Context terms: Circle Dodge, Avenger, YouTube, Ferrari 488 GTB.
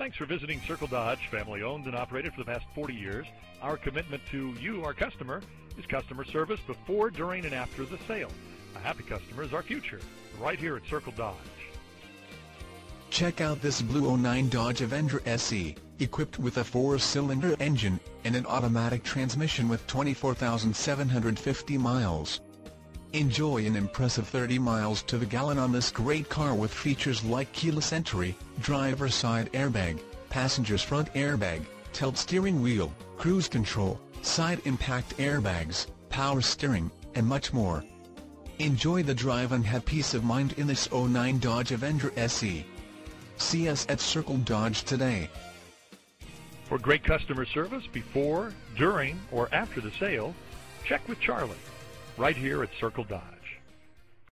Thanks for visiting Circle Dodge, family owned and operated for the past 40 years. Our commitment to you, our customer, is customer service before, during, and after the sale. A happy customer is our future, right here at Circle Dodge. Check out this blue 09 Dodge Avenger SE, equipped with a 4-cylinder engine and an automatic transmission with 24,750 miles. Enjoy an impressive 30 miles to the gallon on this great car with features like keyless entry, driver's side airbag, passenger's front airbag, tilt steering wheel, cruise control, side impact airbags, power steering, and much more. Enjoy the drive and have peace of mind in this 09 Dodge Avenger SE. See us at Circle Dodge today. For great customer service before, during, or after the sale, check with Charlie. Right here at Circle Dodge.